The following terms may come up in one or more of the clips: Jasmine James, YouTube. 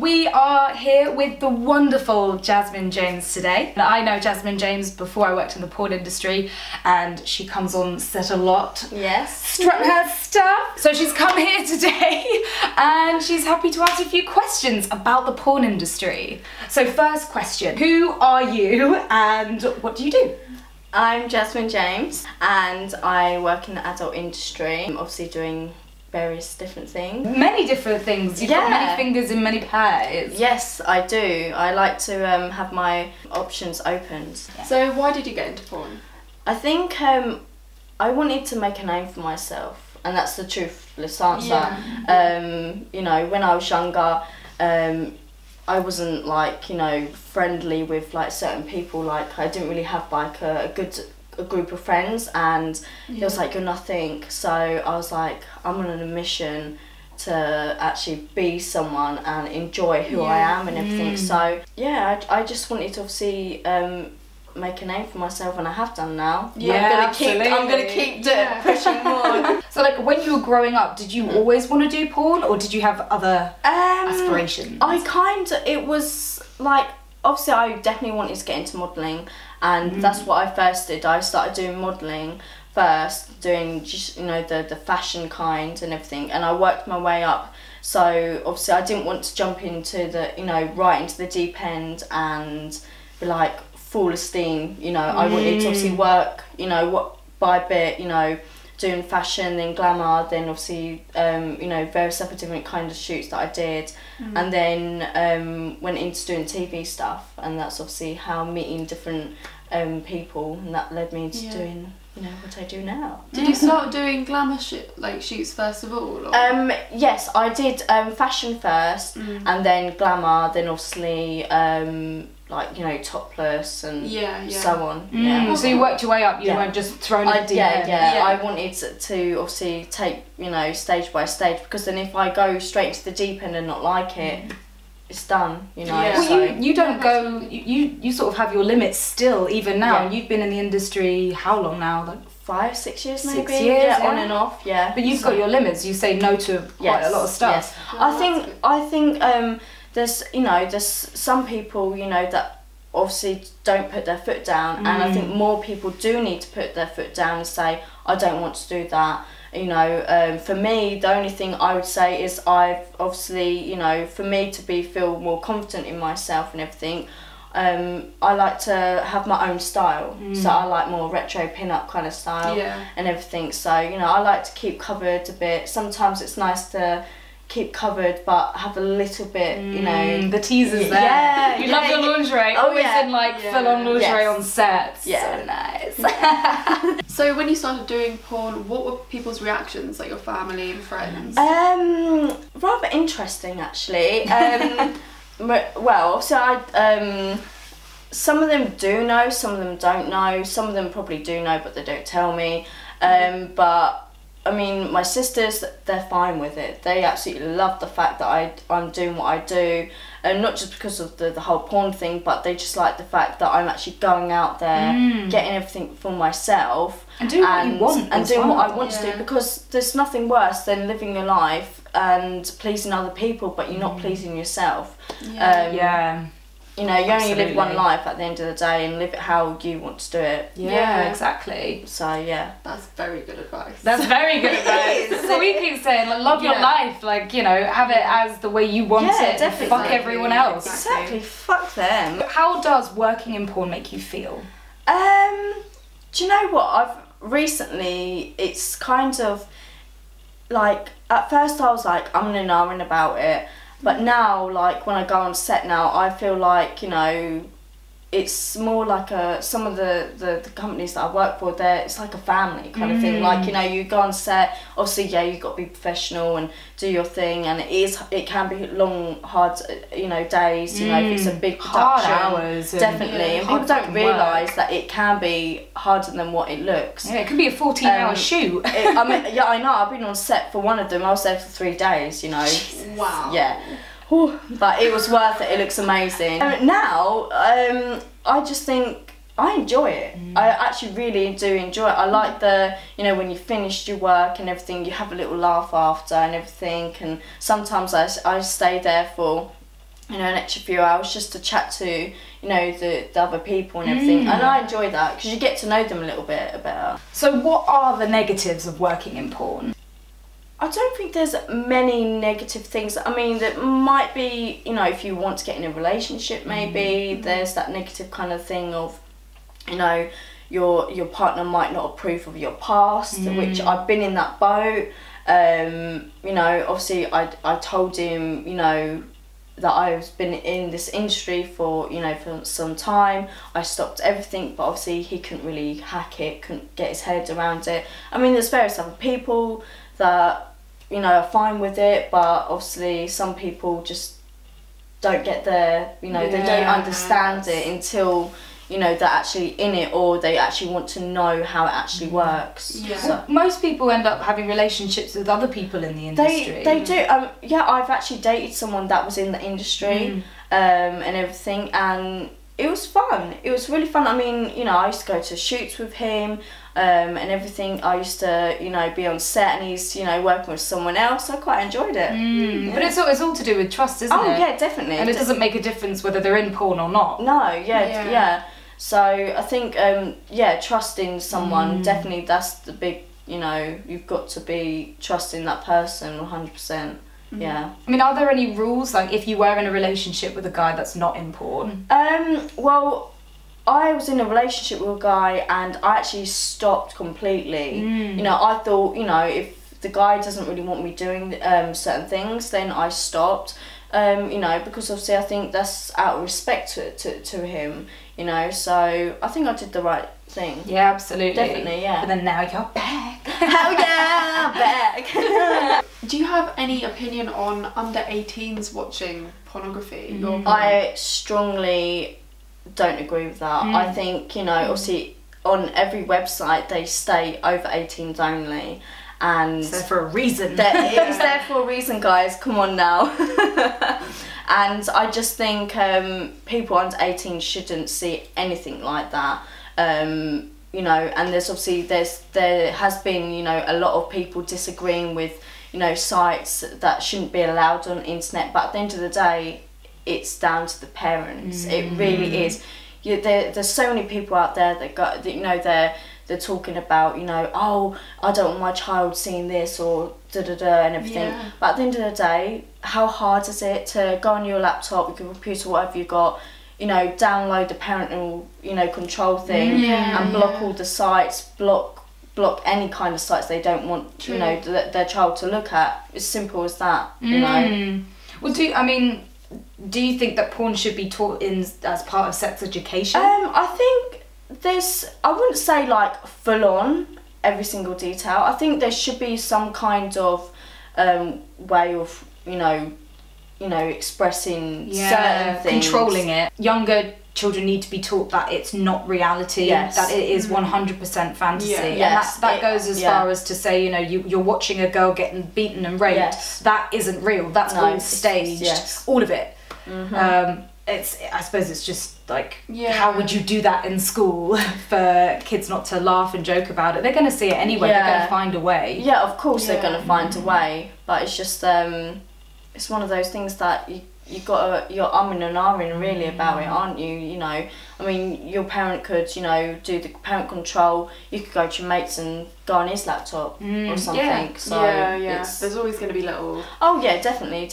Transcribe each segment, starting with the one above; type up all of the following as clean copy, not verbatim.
we are here with the wonderful Jasmine James today. And I know Jasmine James before I worked in the porn industry, and she comes on set a lot. Yes. Strut her stuff. So she's come here today and she's happy to answer a few questions about the porn industry. So first question, who are you and what do you do? I'm Jasmine James and I work in the adult industry. I'm obviously doing various different things. Many different things. You've got many fingers in many pies. Yes, I do. I like to have my options opened. Yeah. So why did you get into porn? I think I wanted to make a name for myself, and that's the truthless answer. Yeah. You know, when I was younger, I wasn't, like, you know, friendly with, like, certain people. Like, I didn't really have, like, a group of friends, and it was like, you're nothing. So I was like, I'm on a mission to actually be someone and enjoy who I am and everything. So yeah, I just wanted to obviously make a name for myself, and I have done now. Yeah, I'm gonna keep pushing more. So, like, when you were growing up, did you always want to do porn, or did you have other aspirations? It was like, obviously I definitely wanted to get into modelling, and that's what I first did. I started doing modelling first, doing just, you know, the fashion kind and everything, and I worked my way up. So obviously I didn't want to jump into the, you know, right into the deep end and be like full esteem, you know. I wanted to obviously work, you know, by bit, you know, doing fashion, then glamour, then obviously, you know, various other different kind of shoots that I did, and then went into doing TV stuff, and that's obviously how meeting different people, and that led me to doing, you know, what I do now. Did you start doing glamour shoots first of all? Or? Yes, I did fashion first, and then glamour, then obviously, like, you know, topless and so on. So you worked your way up, you weren't just thrown in. I wanted to obviously take, you know, stage by stage, because then if I go straight into the deep end and not like it, it's done, you know. Well, so you don't go, you sort of have your limits still even now, and you've been in the industry how long now, like 5, 6 years maybe? 6 years, on and off, but you've got your limits. You say no to quite a lot of stuff. I think there's, you know, there's some people, you know, that obviously don't put their foot down, and I think more people do need to put their foot down and say, I don't want to do that, you know. For me, the only thing I would say is I've obviously, you know, for me to feel more confident in myself and everything, I like to have my own style, so I like more retro pin-up kind of style and everything. So, you know, I like to keep covered a bit. Sometimes it's nice to keep covered but have a little bit, you know, the teasers there. You love your lingerie. Always in, like, full-on lingerie on sets. So nice. So when you started doing porn, what were people's reactions, like your family and friends? Rather interesting, actually. Well, so some of them do know, some of them don't know, some of them probably do know but they don't tell me. But I mean, my sisters, they're fine with it. They absolutely love the fact that I'm doing what I do, and not just because of the whole porn thing, but they just like the fact that I'm actually going out there, getting everything for myself, and doing what you want, and doing what I want to do, because there's nothing worse than living your life and pleasing other people, but you're not pleasing yourself. You know, you only live one life at the end of the day, and live it how you want to do it. Yeah, exactly. So yeah, that's very good advice. That's very good advice. That's what we keep saying, like, love your life, like, you know, have it as the way you want it. Definitely. Fuck everyone else. Exactly. Fuck them. How does working in porn make you feel? Do you know what? Recently, it's kind of like, at first I was like, I'm in an hour about it. But now, like, when I go on set now, I feel like, you know, it's more like some of the companies that I work for, it's like a family kind of thing. Like, you know, you go on set, obviously, you've got to be professional and do your thing, and it can be long, hard, you know, days, you know, if it's a big production. Hard hours. Definitely. And people don't realise that it can be harder than what it looks. Yeah, it could be a 14-hour shoot. I mean, yeah, I know. I've been on set for one of them. I was there for 3 days, you know. Jeez. Wow. Yeah. But it was worth it. It looks amazing. Now, I just think I enjoy it. I actually really do enjoy it. I like the, you know, when you finish your work and everything, you have a little laugh after and everything. And sometimes I stay there for you know, an extra few hours just to chat to, you know, the other people and everything. And I enjoy that because you get to know them a little bit better. So what are the negatives of working in porn? I don't think there's many negative things. I mean, that might be, you know, if you want to get in a relationship, maybe there's that negative kind of thing of, you know, your partner might not approve of your past, which I've been in that boat. You know, obviously I told him, you know, that I've been in this industry for, you know, for some time. I stopped everything, but obviously he couldn't really hack it, couldn't get his head around it. I mean, there's various other people that, you know, are fine with it, but obviously some people just don't get their, you know, they don't understand it until, you know, they're actually in it or they actually want to know how it actually works. So. Well, most people end up having relationships with other people in the industry. They do. Yeah, I've actually dated someone that was in the industry and everything, and it was fun. It was really fun. I mean, you know, I used to go to shoots with him and everything. I used to, you know, be on set and he's, you know, working with someone else. I quite enjoyed it. Yeah. But it's all to do with trust, isn't it? Oh, yeah, definitely. And it doesn't make a difference whether they're in porn or not. No, yeah. So I think, yeah, trusting someone, definitely that's the big, you know, you've got to be trusting that person 100%. Yeah. I mean, are there any rules, like if you were in a relationship with a guy that's not in porn? Well, I was in a relationship with a guy and I actually stopped completely. You know, I thought, you know, if the guy doesn't really want me doing certain things, then I stopped. You know, because obviously I think that's out of respect to him, you know, so I think I did the right thing. Yeah, absolutely. Definitely, yeah. But then now you're back. Hell yeah, back. Do you have any opinion on under 18s watching pornography? I strongly don't agree with that. I think, you know, obviously on every website they stay over 18s only. And it's there for a reason. It's there for a reason, guys. Come on now. And I just think people under 18 shouldn't see anything like that. You know, and there's obviously there has been, you know, a lot of people disagreeing with, you know, sites that shouldn't be allowed on the internet. But at the end of the day, it's down to the parents. It really is. There's so many people out there that got, you know, they're talking about, you know, oh, I don't want my child seeing this or and everything. But at the end of the day, how hard is it to go on your laptop, your computer, whatever you got, you know, download the parental, you know, control thing and block all the sites, block any kind of sites they don't want, you know, their child to look at. It's simple as that, you know. Well, do you think that porn should be taught in as part of sex education? I think I wouldn't say like full on every single detail. I think there should be some kind of way of, you know, expressing certain things. Controlling it. Younger children need to be taught that it's not reality, that it is 100% fantasy. And that goes as far as to say, you know, you're watching a girl getting beaten and raped. That isn't real. That's all staged. All of it. I suppose it's just like, how would you do that in school for kids not to laugh and joke about it? They're going to see it anyway. They're going to find a way. Yeah, of course they're going to find a way. But it's just, it's one of those things that you're umming and ahhing really about it, aren't you? You know, I mean, your parent could, you know, do the parent control. You could go to your mates and go on his laptop or something. So there's always going to be little. Oh yeah, definitely,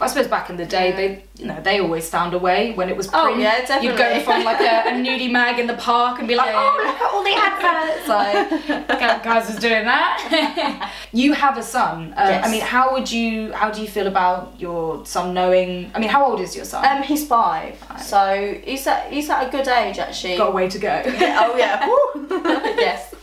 I suppose back in the day, they, you know, they always found a way when it was print. Oh yeah, definitely. You'd go from like a nudie mag in the park and be like, oh, look at all the adverts. Like, guys was doing that. You have a son. I mean, how do you feel about your son knowing? I mean, how old is your son? He's 5. So he's at a good age actually. Got a way to go. Oh yeah. Yes.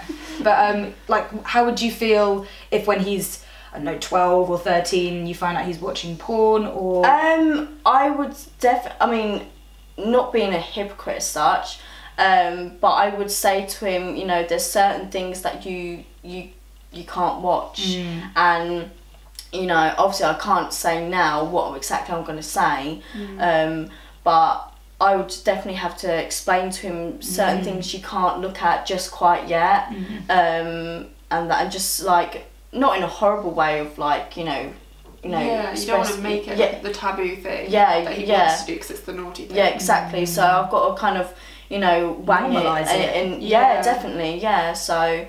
But like, how would you feel if when he's, I don't know, 12 or 13, you find out he's watching porn or...? I would I mean, not being a hypocrite as such, but I would say to him, you know, there's certain things that you can't watch. And, you know, obviously I can't say now what exactly I'm going to say, but I would definitely have to explain to him certain things you can't look at just quite yet, and just like, not in a horrible way of like, you know, you know, yeah, you don't want to make it the taboo thing that he wants to do because it's the naughty thing. Yeah, exactly. So I've got to kind of, you know, normalise it. And, definitely, so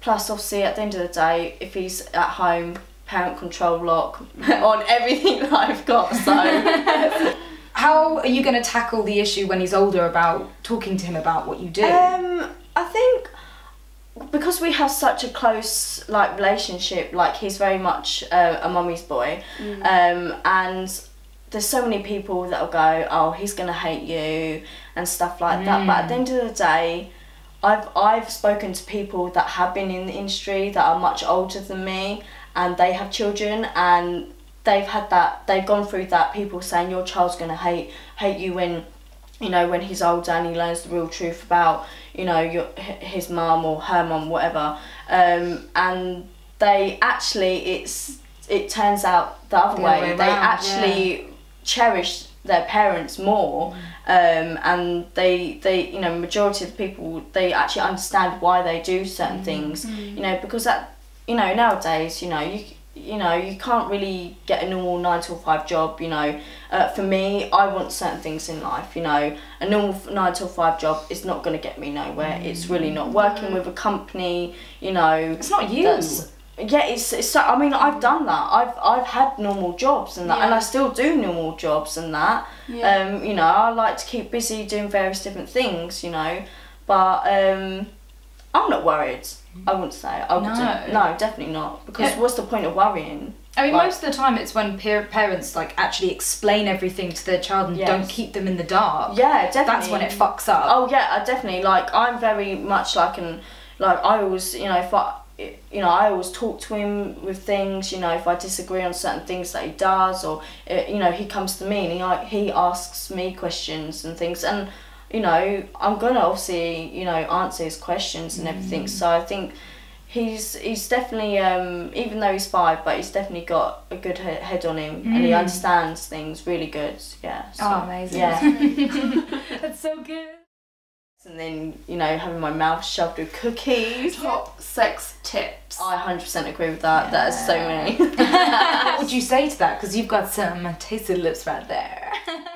plus obviously at the end of the day, if he's at home, parent control lock on everything that I've got, so. How are you going to tackle the issue when he's older about talking to him about what you do? I think because we have such a close relationship, he's very much a mummy's boy, and there's so many people that'll go, oh, he's going to hate you and stuff like that. But at the end of the day, I've spoken to people that have been in the industry that are much older than me, and they have children, and they've had that, they've gone through that, people saying your child's going to hate you when, you know, when he's older and he learns the real truth about, you know, his mum or her mum, whatever. And they actually, it turns out the other way. They actually cherish their parents more, and they you know, majority of the people, they actually understand why they do certain things, you know, because that, you know, nowadays, you know, you can't really get a normal 9-to-5 job, you know. For me, I want certain things in life, you know. A normal 9-to-5 job is not going to get me nowhere. It's really not. Working with a company, you know, it's not you. It's so, I mean, I've done that. I've had normal jobs and that, and I still do normal jobs and that. You know, I like to keep busy doing various different things, you know, but I'm not worried. I wouldn't say. I wouldn't. No, definitely not. Because what's the point of worrying? I mean, most of the time it's when parents actually explain everything to their child and don't keep them in the dark. Yeah, definitely. That's when it fucks up. Oh yeah, definitely. Like, I'm very much I always, you know, I always talk to him with things, you know, if I disagree on certain things that he does, or, you know, he comes to me and he asks me questions and things, and, you know, I'm gonna obviously, you know, answer his questions and everything. So I think he's definitely, even though he's 5, but he's definitely got a good head on him, and he understands things really good. Yeah. So, oh, amazing! Yeah, that's so good. And then, you know, having my mouth shoved with cookies. Top sex tips. I 100% agree with that. Yeah. That is so many. What would you say to that? Because you've got some tasty lips right there.